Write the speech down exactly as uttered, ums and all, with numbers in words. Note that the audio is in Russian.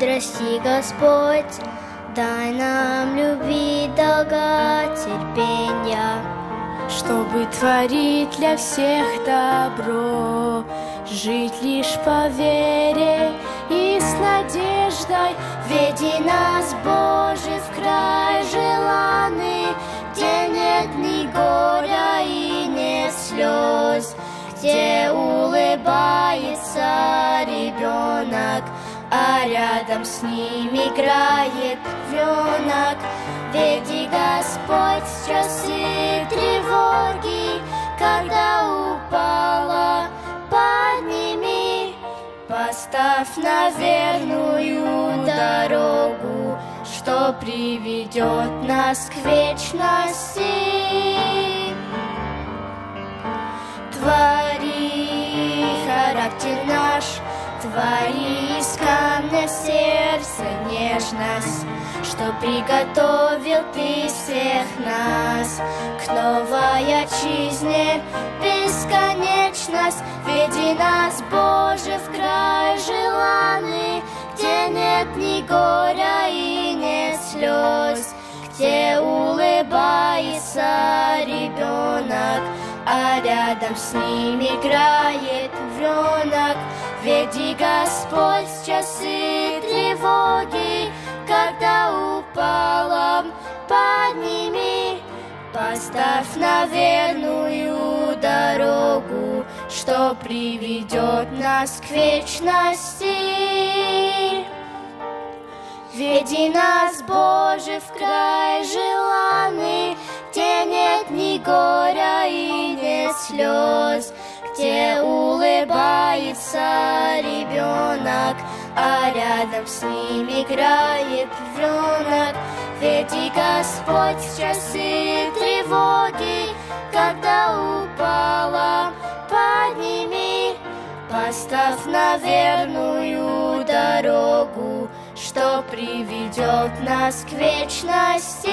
мудрости, Господь, дай нам любви, долга, терпения, чтобы творить для всех добро, жить лишь по вере и с надеждой. Веди нас, Боже, в край желанный, где нет ни горя и ни слез, где улыбается ребенок, а рядом с ним играет львенок. Веди, Господь, в часы тревоги, когда упала, подними. Поставь на верную дорогу, что приведет нас к вечности. Твори характер наш, твори из камня сердца нежность, что приготовил ты всех нас к новой отчизне бесконечность. Веди нас, Боже, в край желанный, где нет ни горя и ни слез, где улыбается ребенок, а рядом с ним играет львенок. Веди, Господь, в часы тревоги, когда упала, подними. Поставь на верную дорогу, что приведет нас к вечности. Веди нас, Боже, в край желанный, где нет ни горя и ни слез, где улыбается ребенок, а рядом с ним играет львенок. Веди, Господь, в часы тревоги, когда упала, подними. Поставь на верную дорогу, что приведет нас к вечности.